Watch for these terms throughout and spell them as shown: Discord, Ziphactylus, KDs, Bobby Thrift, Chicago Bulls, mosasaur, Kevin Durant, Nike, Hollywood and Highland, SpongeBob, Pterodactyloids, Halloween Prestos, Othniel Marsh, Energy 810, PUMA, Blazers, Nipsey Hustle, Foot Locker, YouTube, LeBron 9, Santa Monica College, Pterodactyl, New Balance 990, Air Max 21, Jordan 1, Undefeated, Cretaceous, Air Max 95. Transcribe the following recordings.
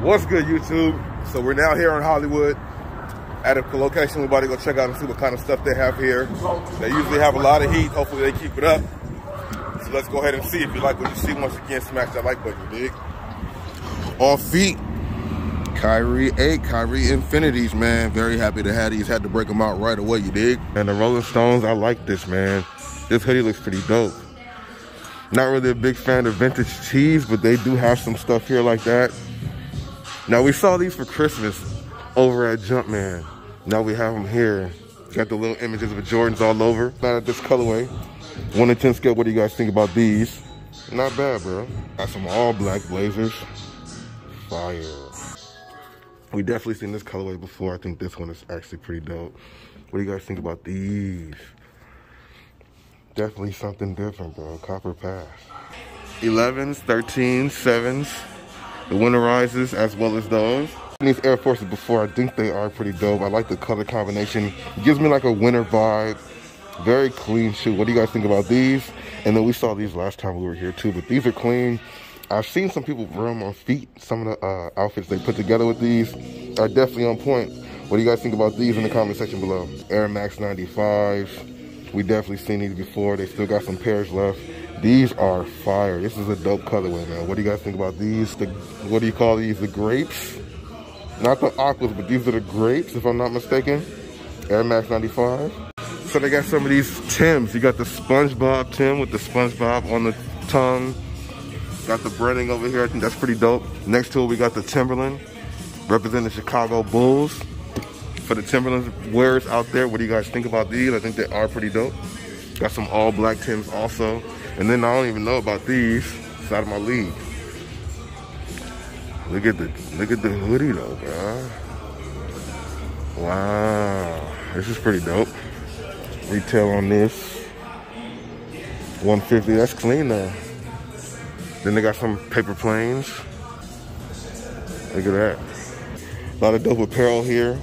What's good, YouTube? So we're now here in Hollywood at a location. We're about to go check out and see what kind of stuff they have here. They usually have a lot of heat. Hopefully they keep it up. So let's go ahead and see. If you like what you see, once again, smash that like button, dig? On feet, Kyrie 8, Kyrie Infinities, man. Very happy to have these. Had to break them out right away, you dig? And the Rolling Stones, I like this, man. This hoodie looks pretty dope. Not really a big fan of vintage tees, but they do have some stuff here like that. Now, we saw these for Christmas over at Jumpman. Now we have them here. Got the little images of Jordans all over. Not at this colorway. 1 to 10 scale, what do you guys think about these? Not bad, bro. Got some all black Blazers. Fire. We definitely seen this colorway before. I think this one is actually pretty dope. What do you guys think about these? Definitely something different, bro. Copper pass. 11s, 13s, 7s. The winterizers as well as those. These Air Forces before, I think they are pretty dope. I like the color combination. It gives me like a winter vibe. Very clean shoe. What do you guys think about these? And then we saw these last time we were here too, but these are clean. I've seen some people wear them on feet. Some of the outfits they put together with these are definitely on point. What do you guys think about these in the comment section below? Air Max 95. We definitely seen these before. They still got some pairs left. These are fire. This is a dope colorway, man. What do you guys think about these? What do you call these? The grapes? Not the aquas, but these are the grapes, if I'm not mistaken. Air Max 95. So they got some of these Tims. You got the SpongeBob Tim with the SpongeBob on the tongue. Got the branding over here. I think that's pretty dope. Next to it, we got the Timberland, representing the Chicago Bulls. For the Timberland wearers out there, what do you guys think about these? I think they are pretty dope. Got some all black Tims also. And then I don't even know about these. It's out of my league. Look at the hoodie though, bro. Wow, this is pretty dope. Retail on this, $150. That's clean though. Then they got some paper planes. Look at that. A lot of dope apparel here.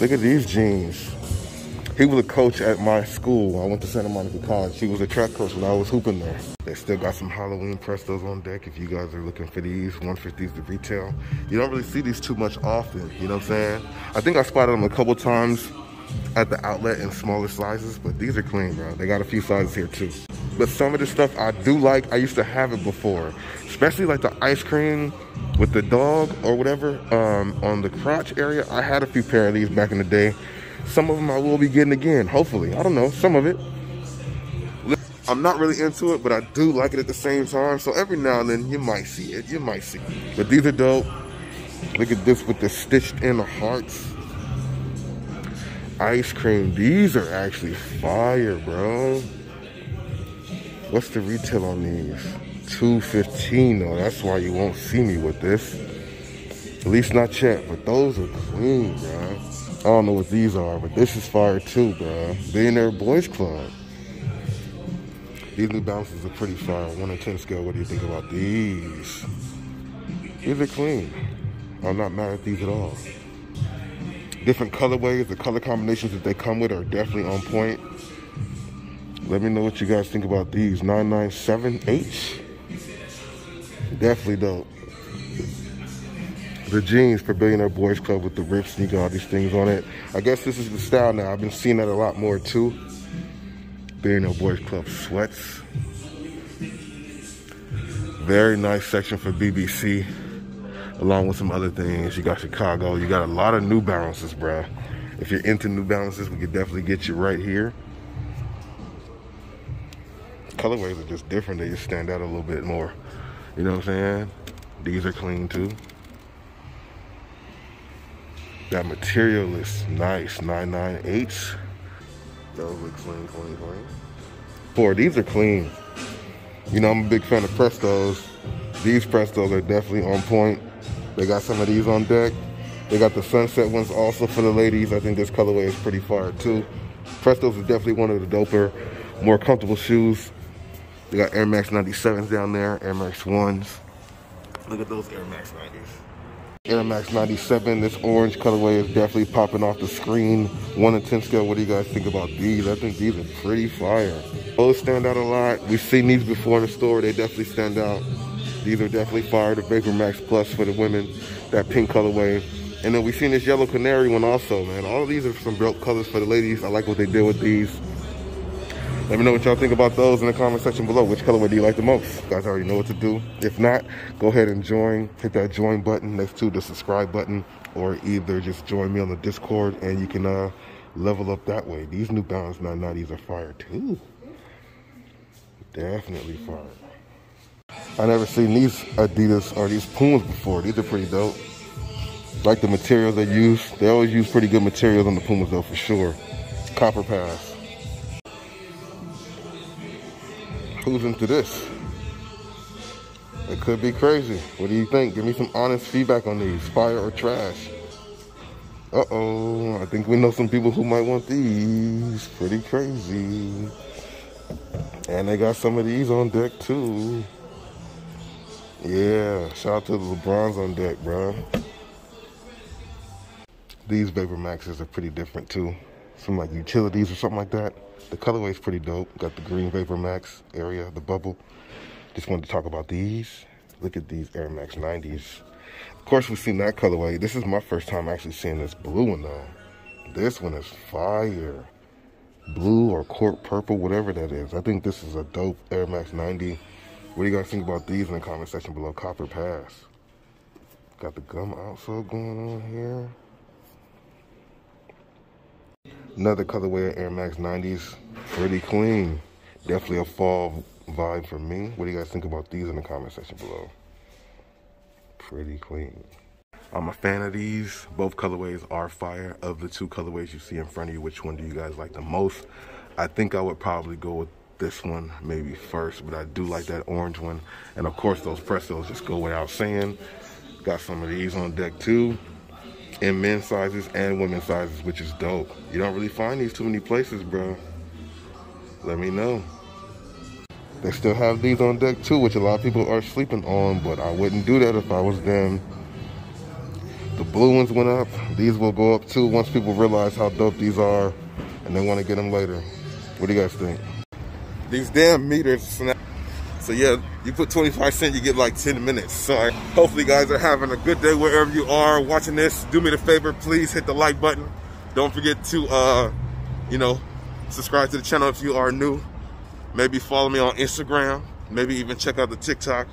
Look at these jeans. He was a coach at my school. I went to Santa Monica College. He was a track coach when I was hooping there. They still got some Halloween Prestos on deck if you guys are looking for these. 150s to retail. You don't really see these too much often, you know what I'm saying? I think I spotted them a couple times at the outlet in smaller sizes, but these are clean, bro. They got a few sizes here too. But some of this stuff I do like. I used to have it before, especially like the ice cream with the dog or whatever on the crotch area. I had a few pair of these back in the day. Some of them I will be getting again, hopefully. I don't know, some of it. I'm not really into it, but I do like it at the same time. So every now and then, you might see it, But these are dope. Look at this with the stitched in hearts. Ice cream, these are actually fire, bro. What's the retail on these? $215 though, that's why you won't see me with this. At least not yet, but those are clean, bro. I don't know what these are, but this is fire too, bro. Billionaire Boys Club. These New Balances are pretty fire. 1 to 10 scale, what do you think about these? These are clean. I'm not mad at these at all. Different colorways, the color combinations that they come with are definitely on point. Let me know what you guys think about these. 997H. Definitely dope. The jeans for Billionaire Boys Club with the rips, and you got all these things on it. I guess this is the style now. I've been seeing that a lot more too. Billionaire Boys Club sweats. Very nice section for BBC, along with some other things. You got Chicago, you got a lot of New Balances, bruh. If you're into New Balances, we could definitely get you right here. Colorways are just different. They just stand out a little bit more. You know what I'm saying? These are clean too. That material is nice. 998s. Those look clean, clean. Four, these are clean. You know, I'm a big fan of Prestos. These Prestos are definitely on point. They got some of these on deck. They got the sunset ones also for the ladies. I think this colorway is pretty fire too. Prestos is definitely one of the doper, more comfortable shoes. They got Air Max 97s down there, Air Max 1s. Look at those Air Max 90s. Air Max 97, this orange colorway is definitely popping off the screen. 1 to 10 scale, what do you guys think about these? I think these are pretty fire. Those stand out a lot. We've seen these before in the store. They definitely stand out. These are definitely fire. The Vapormax Plus for the women, that pink colorway. And then we seen this yellow canary one also, man. All of these are some dope colors for the ladies. I like what they did with these. Let me know what y'all think about those in the comment section below. Which colorway do you like the most? You guys already know what to do. If not, go ahead and join. Hit that join button next to the subscribe button, or either just join me on the Discord and you can level up that way. These New Balance 990s are fire too. Definitely fire. I never seen these Adidas or these Pumas before. These are pretty dope. Like the materials they use. They always use pretty good materials on the Pumas though, for sure. Copper pass. Who's into this? It could be crazy. What do you think? Give me some honest feedback on these. Fire or trash? Uh-oh, I think we know some people who might want these. Pretty crazy. And they got some of these on deck too. Yeah, shout out to the LeBrons on deck, bro. These Vapormaxes are pretty different too. Some like utilities or something like that. The colorway is pretty dope. Got the green Vapormax area, the bubble. Just wanted to talk about these. Look at these Air Max 90s. Of course, we've seen that colorway. This is my first time actually seeing this blue one though. This one is fire. Blue or court purple, whatever that is. I think this is a dope Air Max 90. What do you guys think about these in the comment section below? Copper pass. Got the gum outsole going on here. Another colorway Air Max 90s, pretty clean. Definitely a fall vibe for me. What do you guys think about these in the comment section below? Pretty clean. I'm a fan of these. Both colorways are fire. Of the two colorways you see in front of you, which one do you guys like the most? I think I would probably go with this one maybe first, but I do like that orange one. And of course, those Prestos just go without saying. Got some of these on deck too, in men's sizes and women's sizes, which is dope. You don't really find these too many places, bro. Let me know. They still have these on deck too, which a lot of people are sleeping on, but I wouldn't do that if I was them. The blue ones went up. These will go up too once people realize how dope these are and they want to get them later. What do you guys think? These damn meters snap. So yeah, you put 25 cents, you get like 10 minutes. So hopefully you guys are having a good day wherever you are watching this. Do me the favor, please hit the like button. Don't forget to, you know, subscribe to the channel if you are new. Maybe follow me on Instagram. Maybe even check out the TikTok.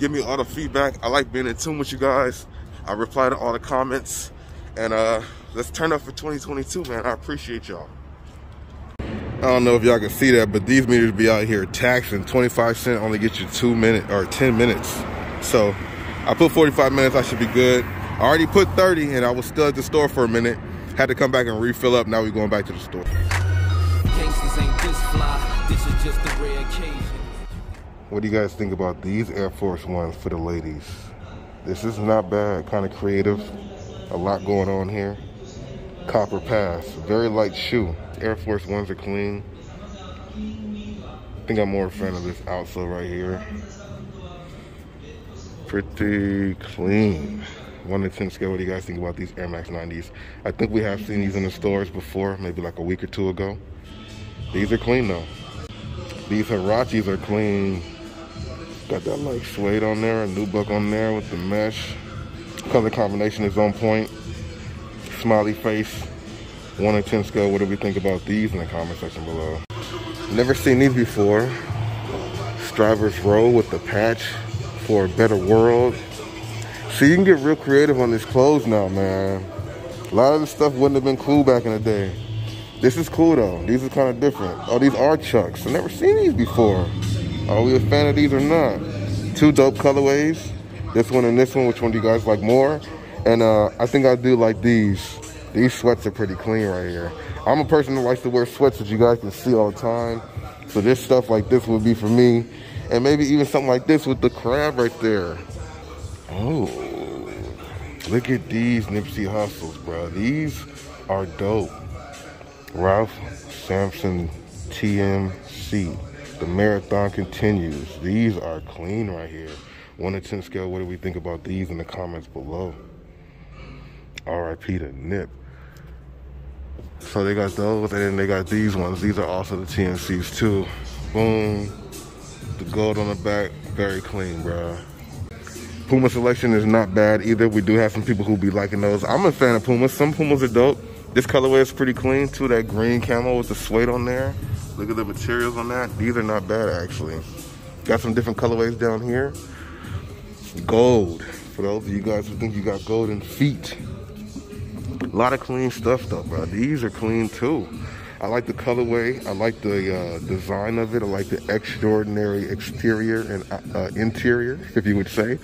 Give me all the feedback. I like being in tune with you guys. I reply to all the comments. And let's turn up for 2022, man. I appreciate y'all. I don't know if y'all can see that, but these meters be out here taxing. 25 cent only gets you 2 minutes or 10 minutes. So I put 45 minutes, I should be good. I already put 30 and I was still at the store for a minute. Had to come back and refill up. Now we're going back to the store. What do you guys think about these Air Force Ones for the ladies? This is not bad, kind of creative. A lot going on here. Copper pass, very light shoe. Air Force Ones are clean. I think I'm more a fan of this outsole right here. Pretty clean. 1 to 10 scale, what do you guys think about these Air Max 90s? I think we have seen these in the stores before, maybe like a week or two ago. These are clean though. These Harachis are clean. Got that like suede on there, a nubuck on there with the mesh. Color combination is on point. Smiley face. 1 to 10 scale, what do we think about these in the comment section below? Never seen these before. Strivers Row with the patch for a better world. See, you can get real creative on these clothes now, man. A lot of this stuff wouldn't have been cool back in the day. This is cool though, these are kind of different. Oh, these are Chucks, I've never seen these before. Are we a fan of these or not? Two dope colorways, this one and this one. Which one do you guys like more? And I think I do like these. These sweats are pretty clean right here. I'm a person that likes to wear sweats that you guys can see all the time. So this stuff like this would be for me. And maybe even something like this with the crab right there. Oh, look at these Nipsey Hustles, bro. These are dope. Ralph Sampson TMC. The marathon continues. These are clean right here. 1 to 10 scale, what do we think about these in the comments below? R.I.P. to Nip. So they got those, and then they got these ones. These are also the TNCs too. Boom. The gold on the back, very clean, bro. Puma selection is not bad either. We do have some people who be liking those. I'm a fan of Pumas. Some Pumas are dope. This colorway is pretty clean too. That green camo with the suede on there. Look at the materials on that. These are not bad actually. Got some different colorways down here. Gold. For those of you guys who think you got golden feet. A lot of clean stuff though, bro. These are clean too. I like the colorway. I like the design of it. I like the extraordinary exterior and interior, if you would say.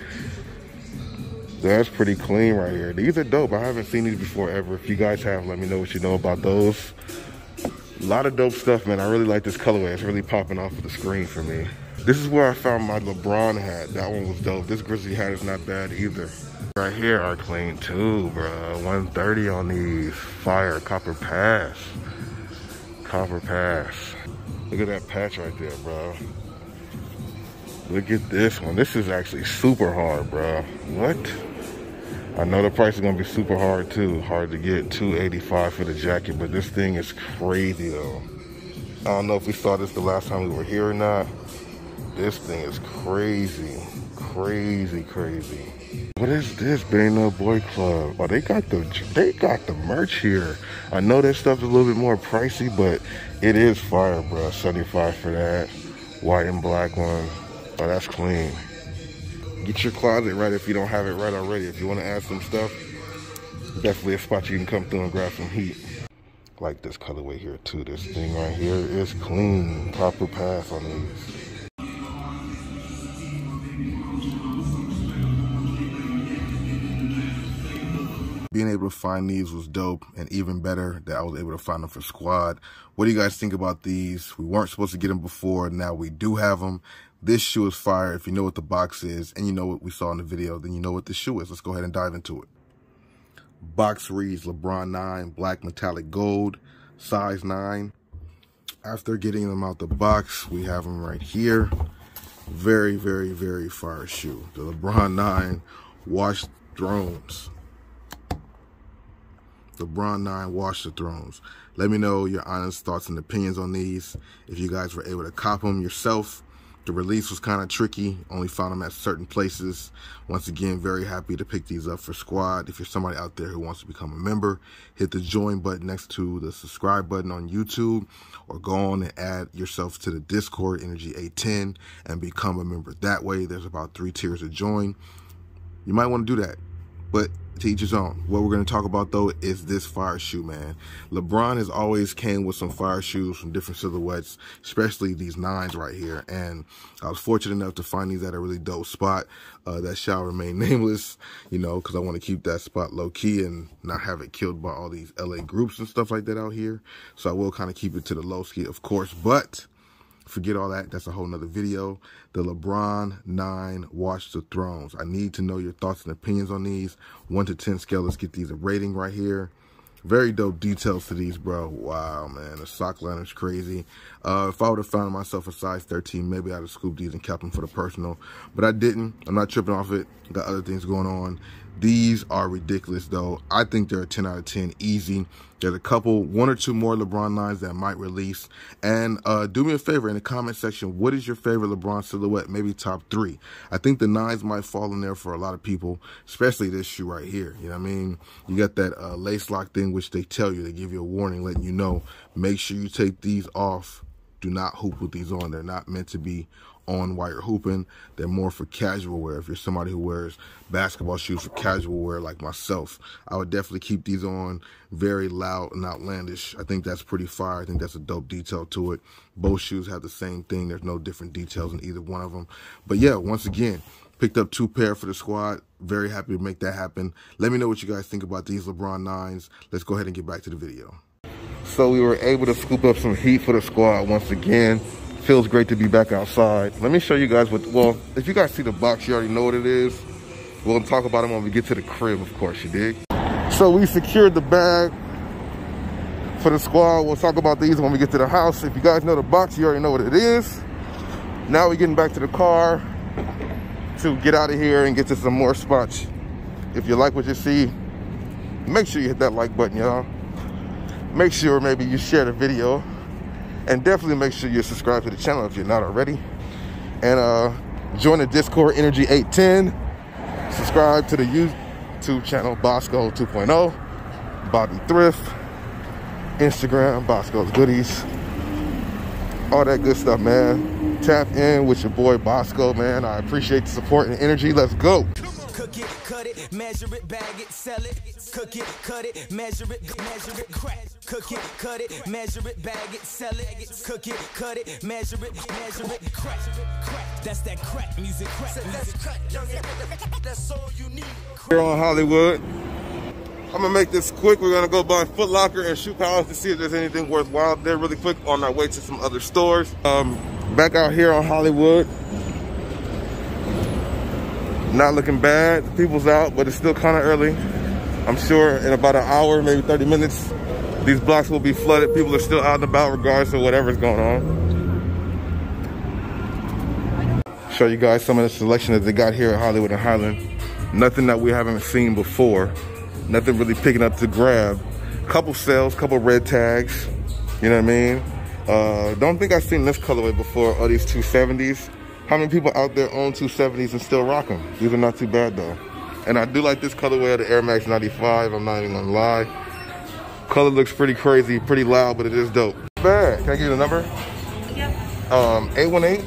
That's pretty clean right here. These are dope. I haven't seen these before ever. If you guys have, let me know what you know about those. A lot of dope stuff, man. I really like this colorway. It's really popping off of the screen for me. This is where I found my LeBron hat. That one was dope. This Grizzly hat is not bad either. Right here are clean too, bro. 130 on these. Fire. Copper pass. Copper pass. Look at that patch right there, bro. Look at this one. This is actually super hard, bro. What? I know the price is gonna be super hard too. Hard to get. $285 for the jacket, but this thing is crazy though. I don't know if we saw this the last time we were here or not. This thing is crazy. Crazy, crazy. What is this, Baina Boy Club? Oh, they got the merch here. I know that stuff is a little bit more pricey, but it is fire, bro. $75 for that. White and black one. Oh, that's clean. Get your closet right if you don't have it right already. If you want to add some stuff, definitely a spot you can come through and grab some heat. Like this colorway here too. This thing right here is clean. Proper pass on these. Being able to find these was dope, and even better that I was able to find them for squad. What do you guys think about these? We weren't supposed to get them before, now we do have them. This shoe is fire. If you know what the box is and you know what we saw in the video, then you know what the shoe is. Let's go ahead and dive into it. Box reads LeBron 9 black metallic gold, size 9. After getting them out the box, we have them right here. Very, very, very fire shoe. The LeBron 9 Watch The Thrones. LeBron 9 Watch The Thrones. Let me know your honest thoughts and opinions on these. If you guys were able to cop them yourself. The release was kind of tricky. Only found them at certain places. Once again, very happy to pick these up for squad. If you're somebody out there who wants to become a member, hit the join button next to the subscribe button on YouTube, or go on and add yourself to the Discord, Energy 810, and become a member that way. There's about 3 tiers to join. You might want to do that, but to each his own. What we're going to talk about though is this fire shoe, man. LeBron has always came with some fire shoes from different silhouettes, especially these 9s right here, and I was fortunate enough to find these at a really dope spot that shall remain nameless, you know, because I want to keep that spot low-key and not have it killed by all these LA groups and stuff like that out here, so I will kind of keep it to the low-key, of course, but forget all that. That's a whole nother video. The LeBron 9 Watch The Thrones. I need to know your thoughts and opinions on these. 1 to 10 scale. Let's get these a rating right here. Very dope details to these, bro. Wow, man. The sock liner is crazy. If I would have found myself a size 13, maybe I'd have scooped these and kept them for the personal. But I didn't. I'm not tripping off it. Got other things going on. These are ridiculous, though. I think they're a 10 out of 10. Easy. There's a couple, 1 or 2 more LeBron 9s that might release. And do me a favor in the comment section. What is your favorite LeBron silhouette? Maybe top 3. I think the 9s might fall in there for a lot of people, especially this shoe right here. You know what I mean? You got that lace lock thing, which they tell you. They give you a warning, letting you know. Make sure you take these off. Do not hoop with these on. They're not meant to be on while you're hooping. They're more for casual wear. If you're somebody who wears basketball shoes for casual wear like myself, I would definitely keep these on. Very loud and outlandish. I think that's pretty fire. I think that's a dope detail to it. Both shoes have the same thing. There's no different details in either one of them. But yeah, once again, picked up 2 pair for the squad. Very happy to make that happen. Let me know what you guys think about these LeBron 9s. Let's go ahead and get back to the video. So we were able to scoop up some heat for the squad once again. Feels great to be back outside. Let me show you guys what, well, if you guys see the box, you already know what it is. We'll talk about them when we get to the crib, of course, you dig? So we secured the bag for the squad. We'll talk about these when we get to the house. If you guys know the box, you already know what it is. Now we're getting back to the car to get out of here and get to some more spots. If you like what you see, make sure you hit that like button, y'all. Make sure maybe you share the video. And definitely make sure you're subscribed to the channel if you're not already. And join the Discord, Energy 810. subscribe to the YouTube channel Bosco 2.0, Bobby Thrift, Instagram, Bosco's Goodies, all that good stuff, man. Tap in with your boy Bosco, man. I appreciate the support and energy. Let's go. Cook it, cut it, measure it, bag it, sell it. Cook it, cut it, measure it, crack. Cook it, cut it, measure it, bag it, sell it. Cook it, cut it, measure it, crack. That's that crack music. Crack. That's cut, young. That's all you need. Here on Hollywood. I'm gonna make this quick. We're gonna go by Foot Locker and Shoe Palace to see if there's anything worthwhile. They're really quick on our way to some other stores. Back out here on Hollywood. Not looking bad. The people's out, but it's still kind of early. I'm sure in about an hour, maybe 30 minutes, these blocks will be flooded. People are still out and about regardless of whatever's going on. Show you guys some of the selection that they got here at Hollywood and Highland. Nothing that we haven't seen before. Nothing really picking up to grab. Couple sales, couple red tags. You know what I mean? Don't think I've seen this colorway before, or these 270s. How many people out there own 270s and still rock them? These are not too bad though. And I do like this colorway of the Air Max 95, I'm not even gonna lie. Color looks pretty crazy, pretty loud, but it is dope. Bad. Can I give you the number? Yep. 818.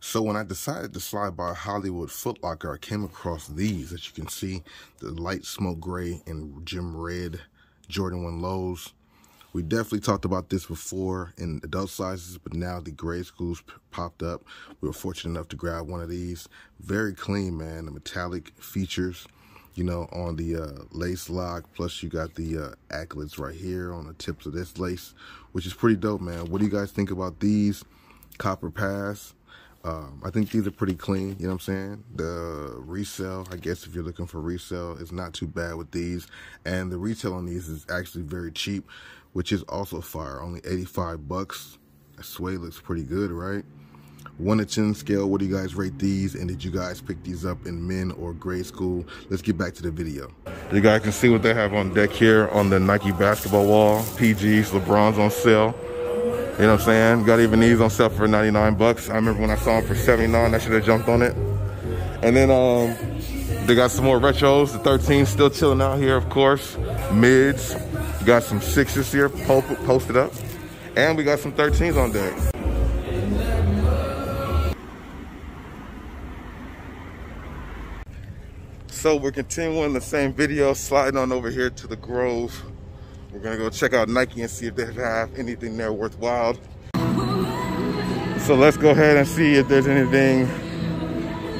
So when I decided to slide by Hollywood Foot Locker, I came across these, as you can see, the light smoke gray and gym red Jordan 1 lows. We definitely talked about this before in adult sizes, but now the grade schools popped up. We were fortunate enough to grab one of these. Very clean, man. The metallic features, you know, on the lace lock. Plus, you got the accolades right here on the tips of this lace, which is pretty dope, man. What do you guys think about these? Copper pass. I think these are pretty clean, you know what I'm saying? The resale, I guess if you're looking for resale, is not too bad with these. And the retail on these is actually very cheap, which is also fire, only 85 bucks. That suede looks pretty good, right? 1 to 10 scale, what do you guys rate these? And did you guys pick these up in men or grade school? Let's get back to the video. You guys can see what they have on deck here on the Nike basketball wall. PGs, LeBron's on sale. You know what I'm saying? Got even these on sale for 99 bucks. I remember when I saw them for 79, I should have jumped on it. And then they got some more retros. The 13's still chilling out here, of course. Mids, got some 6s here posted up. And we got some 13s on deck. So we're continuing the same video, sliding on over here to the Grove. We're gonna go check out Nike and see if they have anything there worthwhile. So let's go ahead and see if there's anything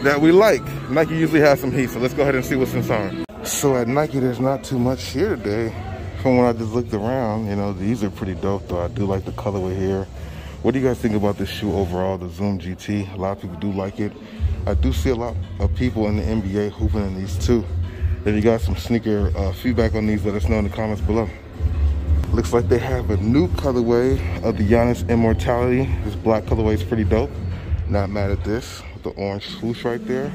that we like. Nike usually has some heat, so let's go ahead and see what's inside. So at Nike, there's not too much here today. From when I just looked around, you know, these are pretty dope though. I do like the colorway here. What do you guys think about this shoe overall, the Zoom GT? A lot of people do like it. I do see a lot of people in the NBA hooping in these too. If you got some sneaker feedback on these, let us know in the comments below. Looks like they have a new colorway of the Giannis Immortality. This black colorway is pretty dope. Not mad at this, with the orange swoosh right there.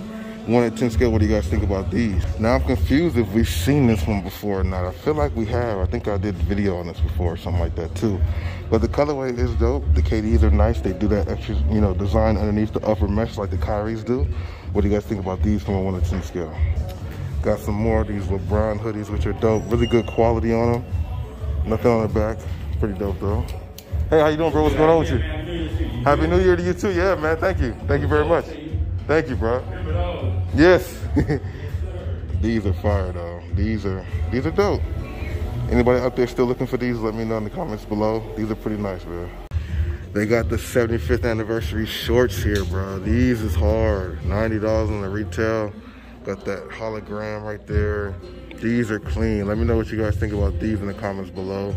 1 to 10 scale, what do you guys think about these? Now I'm confused if we've seen this one before or not. I feel like we have. I think I did a video on this before or something like that too. But the colorway is dope. The KDs are nice. They do that extra, you know, design underneath the upper mesh like the Kyries do. What do you guys think about these from a 1 to 10 scale? Got some more of these LeBron hoodies, which are dope. Really good quality on them. Nothing on the back. Pretty dope though. Hey, how you doing, bro? What's going on with you? Happy New Year to you too. Yeah, man. Thank you. Thank you very much. Thank you, bro. Yes. These are fire though. These are dope. Anybody out there still looking for these? Let me know in the comments below. These are pretty nice, bro. They got the 75th anniversary shorts here, bro. These is hard. $90 on the retail. Got that hologram right there. These are clean. Let me know what you guys think about these in the comments below.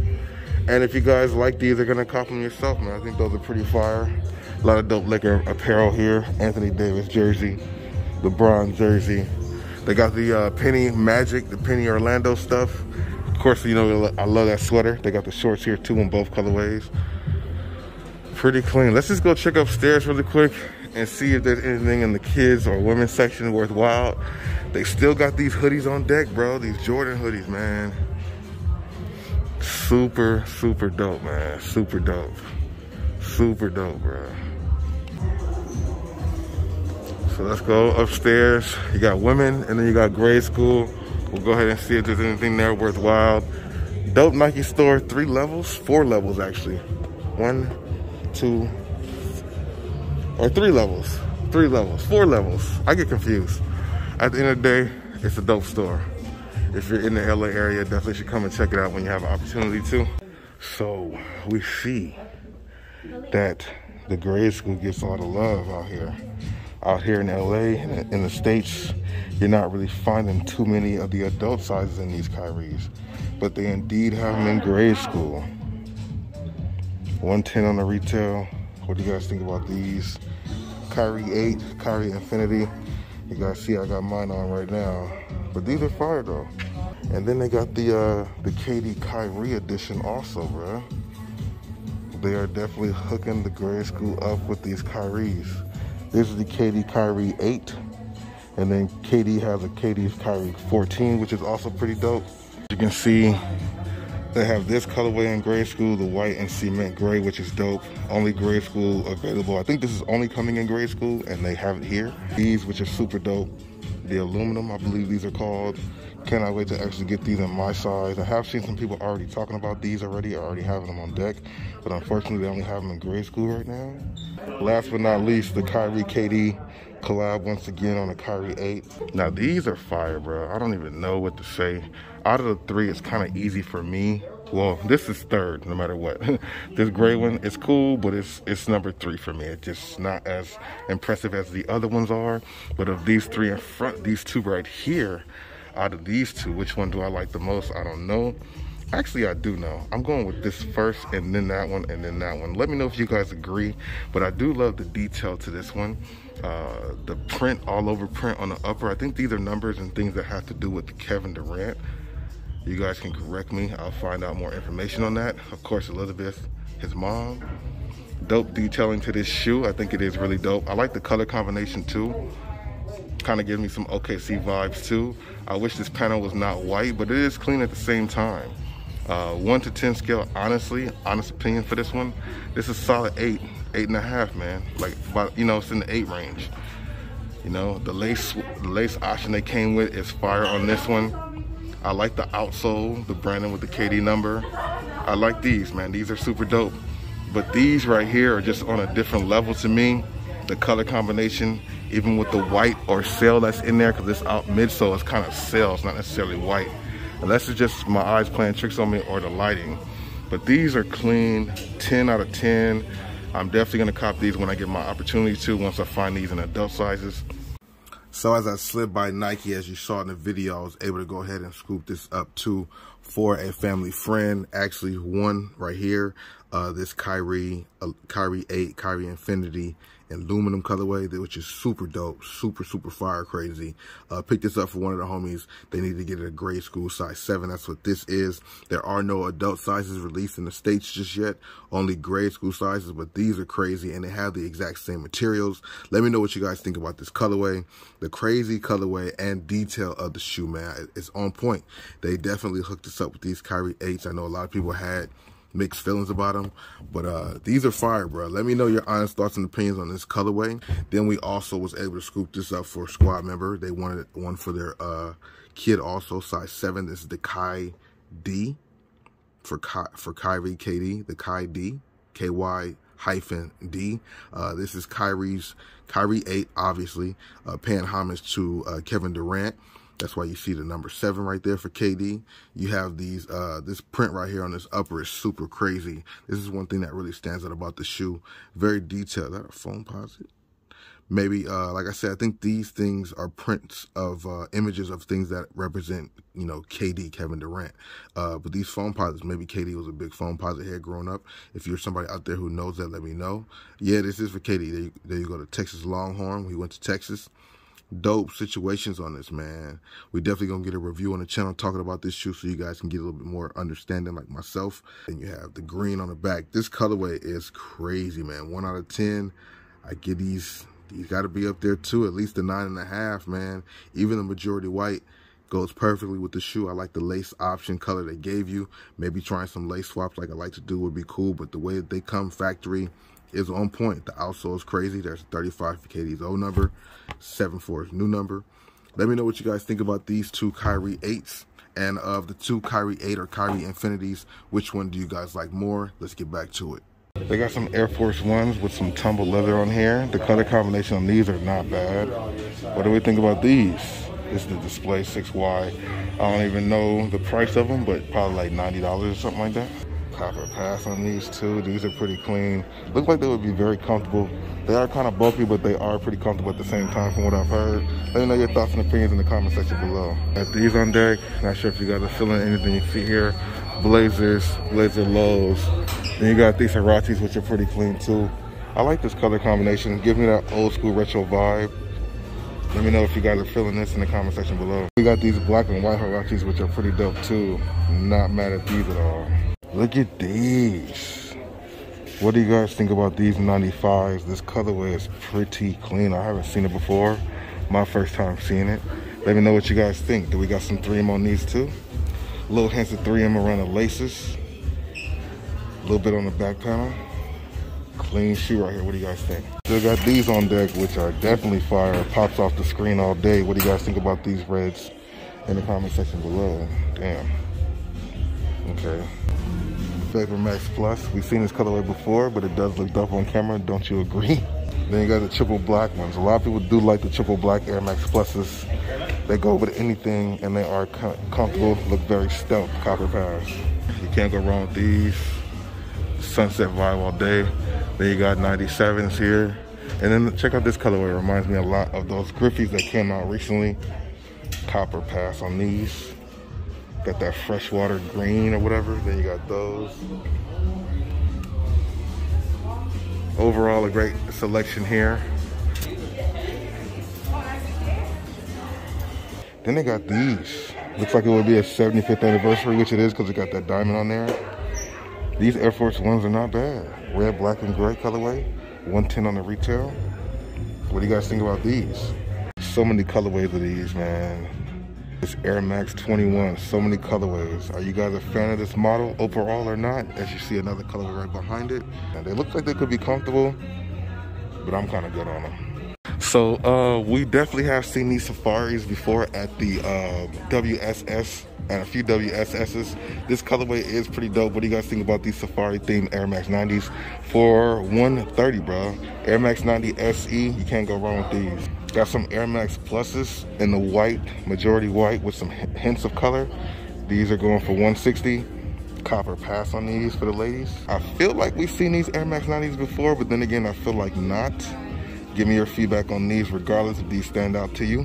And if you guys like these, they're gonna cop them yourself, man. I think those are pretty fire. A lot of dope liquor apparel here. Anthony Davis jersey, LeBron jersey. They got the Penny Magic, the Penny Orlando stuff. Of course, you know, I love that sweater. They got the shorts here too in both colorways. Pretty clean. Let's just go check upstairs really quick and see if there's anything in the kids or women's section worthwhile. They still got these hoodies on deck, bro. These Jordan hoodies, man. Super, super dope, man. Super dope. Super dope, bro. So let's go upstairs. You got women and then you got grade school. We'll go ahead and see if there's anything there worthwhile. Dope Nike store, 4 levels actually. 4 levels. I get confused. At the end of the day, it's a dope store. If you're in the LA area, definitely should come and check it out when you have an opportunity to. So we see that the grade school gets all the love out here. Out here in LA, in the States, you're not really finding too many of the adult sizes in these Kyries, but they indeed have them in grade school. 110 on the retail. What do you guys think about these? Kyrie 8, Kyrie Infinity. You guys see I got mine on right now. But these are fire though. And then they got the KD Kyrie edition also, bro. They are definitely hooking the grade school up with these Kyries. This is the KD Kyrie 8. And then KD has a KD Kyrie 14, which is also pretty dope. You can see they have this colorway in grade school, the white and cement gray, which is dope. Only grade school available. I think this is only coming in grade school and they have it here. These, which are super dope. The aluminum, I believe these are called. Cannot wait to actually get these in my size. I have seen some people already talking about these already. I already have them on deck, but unfortunately they only have them in grade school right now. Last but not least, the Kyrie KD collab once again on the Kyrie 8. Now these are fire, bro. I don't even know what to say. Out of the three, it's kind of easy for me. Well, this is third, no matter what. This gray one is cool, but it's number 3 for me. It's just not as impressive as the other ones are. But of these three in front, these two right here, out of these two, which one do I like the most? I don't know. Actually, I do know. I'm going with this first and then that one and then that one. Let me know if you guys agree, but I do love the detail to this one. The print, all over print on the upper. I think these are numbers and things that have to do with Kevin Durant. You guys can correct me. I'll find out more information on that. Of course, Elizabeth, his mom. Dope detailing to this shoe. I think it is really dope. I like the color combination too. Kind of gives me some OKC vibes too. I wish this panel was not white, but it is clean at the same time. 1 to 10 scale, honest opinion for this one. This is solid 8, 8.5, man. Like, you know, it's in the 8 range. You know, the lace option they came with is fire on this one. I like the outsole, the branding with the KD number. I like these, man. These are super dope. But these right here are just on a different level to me. The color combination, even with the white or sail that's in there, because this out midsole is kind of sail, it's not necessarily white. Unless it's just my eyes playing tricks on me or the lighting. But these are clean, 10 out of 10. I'm definitely gonna cop these when I get my opportunity to, once I find these in adult sizes. So as I slid by Nike, as you saw in the video, I was able to go ahead and scoop this up too for a family friend. Actually, one right here, this Kyrie 8, Kyrie Infinity, aluminum colorway, which is super dope, super fire crazy. Picked this up for one of the homies. They need to get it a grade school size 7. That's what this is. There are no adult sizes released in the States just yet, only grade school sizes, but these are crazy and they have the exact same materials. Let me know what you guys think about this colorway, the crazy colorway and detail of the shoe, man. It's on point. They definitely hooked us up with these Kyrie 8s. I know a lot of people had mixed feelings about them, but these are fire, bro. Let me know your honest thoughts and opinions on this colorway. Then we also was able to scoop this up for a squad member. They wanted one for their kid also, size 7. This is the Kai D for Kyrie KD, the Kai D, KY-D. This is Kyrie 8, obviously, paying homage to Kevin Durant. That's why you see the number 7 right there for KD. You have these, this print right here on this upper is super crazy. This is one thing that really stands out about the shoe. Very detailed. Is that a phone posit? Maybe, like I said, I think these things are prints of images of things that represent, you know, KD, Kevin Durant. But these foam posits, maybe KD was a big foam posit head growing up. If you're somebody out there who knows that, let me know. Yeah, this is for KD. There you go, the Texas Longhorn. He went to Texas. Dope situations on this, man. We definitely gonna get a review on the channel talking about this shoe so you guys can get a little bit more understanding like myself. And you have the green on the back. This colorway is crazy, man. 1 out of 10. I get these gotta be up there too, at least the 9.5, man. Even the majority white goes perfectly with the shoe. I like the lace option color they gave you. Maybe trying some lace swaps like I like to do would be cool, but the way that they come factory is on point. The outsole is crazy. There's 35 for KD's old number. 74 is new number. Let me know what you guys think about these two Kyrie 8s. And of the two Kyrie 8 or Kyrie Infinities, which one do you guys like more? Let's get back to it. They got some Air Force Ones with some tumble leather on here. The color combination on these are not bad. What do we think about these? It's the display 6Y. I don't even know the price of them, but probably like $90 or something like that. Copper pass on these too. These are pretty clean. Look like they would be very comfortable. They are kind of bulky, but they are pretty comfortable at the same time from what I've heard. Let me know your thoughts and opinions in the comment section below. Got these on deck. Not sure if you guys are feeling anything you see here. Blazers, Blazer lows. Then you got these Harachis, which are pretty clean too. I like this color combination. Give me that old school retro vibe. Let me know if you guys are feeling this in the comment section below. We got these black and white Harachis, which are pretty dope too. Not mad at these at all. Look at these. What do you guys think about these 95s? This colorway is pretty clean. I haven't seen it before. My first time seeing it. Let me know what you guys think. Do we got some 3M on these too? Little hints of 3M around the laces. A little bit on the back panel. Clean shoe right here. What do you guys think? Still got these on deck, which are definitely fire. Pops off the screen all day. What do you guys think about these reds? In the comment section below. Damn. Okay. Vapormax Plus. We've seen this colorway before, but it does look dope on camera. Don't you agree? Then you got the triple black ones. A lot of people do like the triple black Air Max Pluses. They go with anything, and they are comfortable. Look very stealth. Copper pads. You can't go wrong with these. Sunset vibe all day. Then you got 97s here. And then check out this colorway. It reminds me a lot of those Griffies that came out recently. Copper pass on these. Got that freshwater green or whatever. Then you got those. Overall, a great selection here. Then they got these. Looks like it would be a 75th anniversary, which it is because it got that diamond on there. These Air Force Ones are not bad. Red, black, and gray colorway. 110 on the retail. What do you guys think about these? So many colorways of these, man. It's Air Max 21, so many colorways. Are you guys a fan of this model overall or not? As you see another colorway right behind it. And they look like they could be comfortable, but I'm kind of good on them. So we definitely have seen these safaris before at the WSS and a few WSSs. This colorway is pretty dope. What do you guys think about these safari themed Air Max 90s for $130, bro? Air Max 90 SE, you can't go wrong with these. Got some Air Max Pluses in the white, majority white with some hints of color. These are going for $160. Copper pass on these for the ladies. I feel like we've seen these Air Max 90s before, but then again, I feel like not. Give me your feedback on these, regardless if these stand out to you.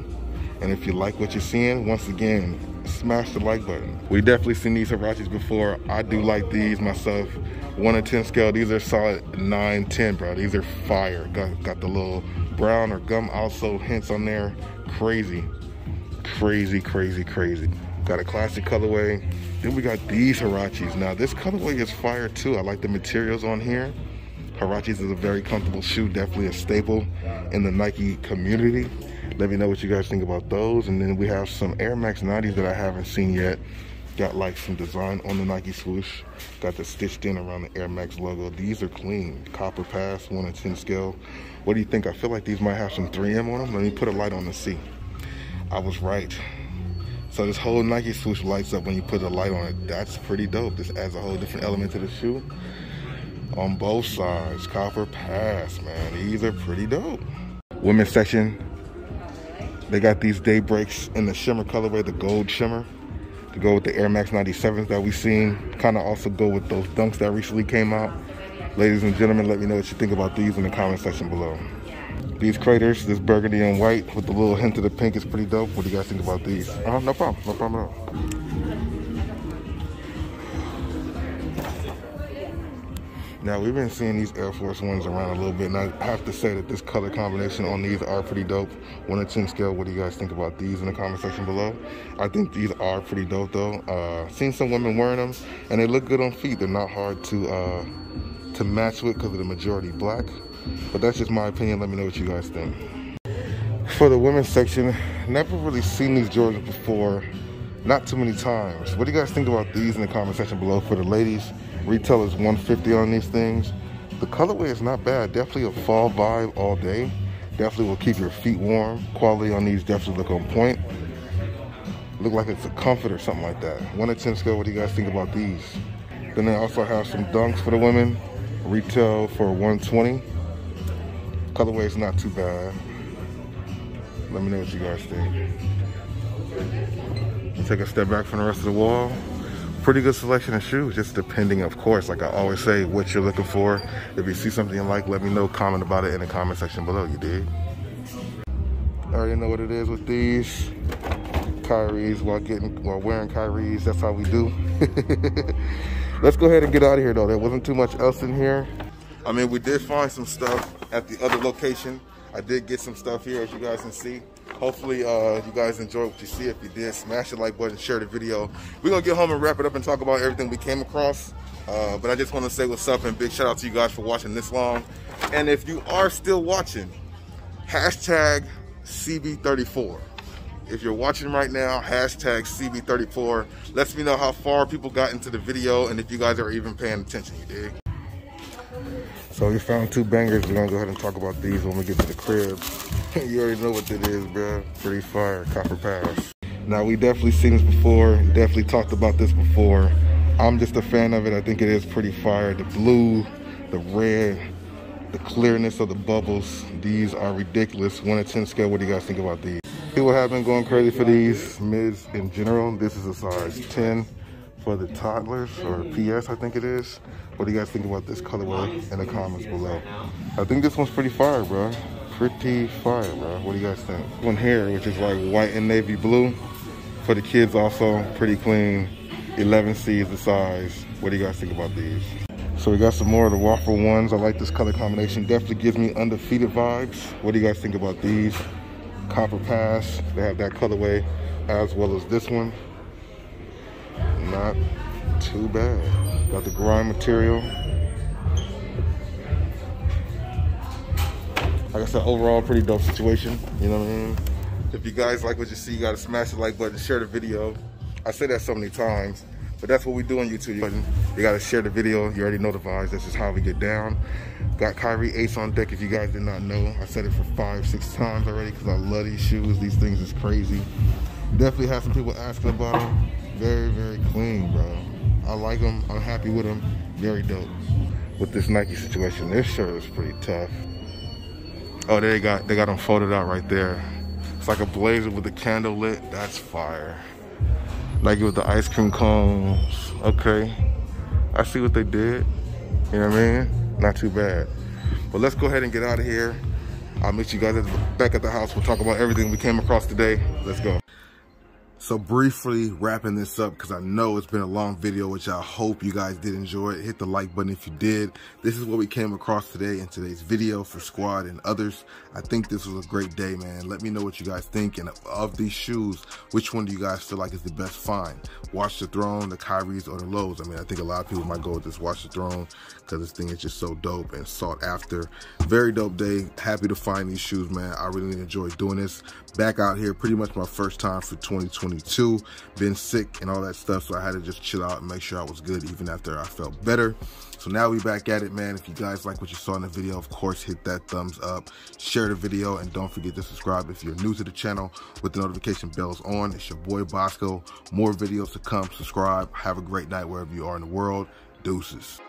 And if you like what you're seeing, once again, smash the like button. We definitely seen these Harachis before. I do like these myself. 1 to 10 scale, these are solid 9, 10, bro. These are fire. Got the little brown or gum also hints on there. Crazy, crazy, crazy, crazy. Got a classic colorway. Then we got these Harachis. Now this colorway is fire too. I like the materials on here. Harachis is a very comfortable shoe, definitely a staple in the Nike community. Let me know what you guys think about those. And then we have some Air Max 90s that I haven't seen yet. Got like some design on the Nike swoosh. Got the stitched in around the Air Max logo. These are clean. Copper pass, 1 to 10 scale. What do you think? I feel like these might have some 3M on them. Let me put a light on to see. I was right. So this whole Nike swoosh lights up when you put a light on it. That's pretty dope. This adds a whole different element to the shoe. On both sides, copper pass, man. These are pretty dope. Women's section. They got these Daybreaks in the shimmer colorway, the gold shimmer, to go with the Air Max 97s that we've seen. Kind of also go with those Dunks that recently came out. Ladies and gentlemen, let me know what you think about these in the comment section below. These Craters, this burgundy and white with the little hint of the pink is pretty dope. What do you guys think about these? No problem, no problem at all. Now, we've been seeing these Air Force Ones around a little bit, and I have to say that this color combination on these are pretty dope. 1 to 10 scale, what do you guys think about these in the comment section below? I think these are pretty dope, though. Seen some women wearing them, and they look good on feet. They're not hard to match with because of the majority black. But that's just my opinion. Let me know what you guys think. For the women's section, never really seen these Jordans before. Not too many times. What do you guys think about these in the comment section below? For the ladies, retail is $150 on these things. The colorway is not bad. Definitely a fall vibe all day. Definitely will keep your feet warm. Quality on these definitely look on point. Look like it's a comfort or something like that. 1 to 10 scale, what do you guys think about these? Then they also have some dunks for the women. Retail for $120. Colorway is not too bad. Let me know what you guys think. Take a step back from the rest of the wall. Pretty good selection of shoes, just depending, of course, like I always say, what you're looking for. If you see something you like, let me know, comment about it in the comment section below, you dig? I already know what it is with these. Kyries while wearing Kyries, that's how we do. Let's go ahead and get out of here though. There wasn't too much else in here. I mean, we did find some stuff at the other location. I did get some stuff here, as you guys can see. Hopefully you guys enjoyed what you see. If you did, smash the like button, share the video. We're gonna get home and wrap it up and talk about everything we came across. But I just want to say what's up and big shout out to you guys for watching this long. And if you are still watching, hashtag CB34. If you're watching right now, hashtag CB34. Let me know how far people got into the video and if you guys are even paying attention, you dig? So we found two bangers. We're gonna go ahead and talk about these when we get to the crib. You already know what it is, bro. Pretty fire, Copper Pass. Now, we definitely seen this before, definitely talked about this before. I'm just a fan of it. I think it is pretty fire. The blue, the red, the clearness of the bubbles. These are ridiculous. 1 to 10 scale, what do you guys think about these? People have been going crazy for these mids in general. This is a size 10 for the toddlers, or PS I think it is. What do you guys think about this colorway in the comments below? I think this one's pretty fire, bro. Pretty fire, bro. What do you guys think? One here, which is like white and navy blue. For the kids also, pretty clean. 11C is the size. What do you guys think about these? So we got some more of the waffle ones. I like this color combination. Definitely gives me undefeated vibes. What do you guys think about these? Copper Pass, they have that colorway as well as this one. Not too bad. Got the grime material. Like I said, overall, pretty dope situation. You know what I mean? If you guys like what you see, you gotta smash the like button, share the video. I say that so many times, but that's what we do on YouTube. You gotta share the video. You already know the vibes. This is how we get down. Got Kyrie 8s on deck, if you guys did not know. I said it for 5, 6 times already, because I love these shoes. These things is crazy. Definitely have some people asking about them. Very, very clean, bro. I like them. I'm happy with them. Very dope. With this Nike situation, this shirt is pretty tough. Oh, they got them folded out right there. It's like a blazer with a candle lit. That's fire. Nike with the ice cream cones. Okay, I see what they did. You know what I mean? Not too bad. But let's go ahead and get out of here. I'll meet you guys back at the house. We'll talk about everything we came across today. Let's go. So briefly wrapping this up, because I know it's been a long video, which I hope you guys did enjoy. Hit the like button if you did. This is what we came across today in today's video for Squad and others. I think this was a great day, man. Let me know what you guys think. And of these shoes, which one do you guys feel like is the best find? Watch the Throne, the Kyries, or the Lows? I mean, I think a lot of people might go with this Watch the Throne, because this thing is just so dope and sought after. Very dope day. Happy to find these shoes, man. I really enjoyed doing this. Back out here, pretty much my first time for 2022. Been sick and all that stuff, so I had to just chill out and make sure I was good even after I felt better. So now we back at it, man. If you guys like what you saw in the video, of course, hit that thumbs up, share the video, and don't forget to subscribe if you're new to the channel with the notification bells on. It's your boy Bosco. More videos to come. Subscribe. Have a great night wherever you are in the world. Deuces.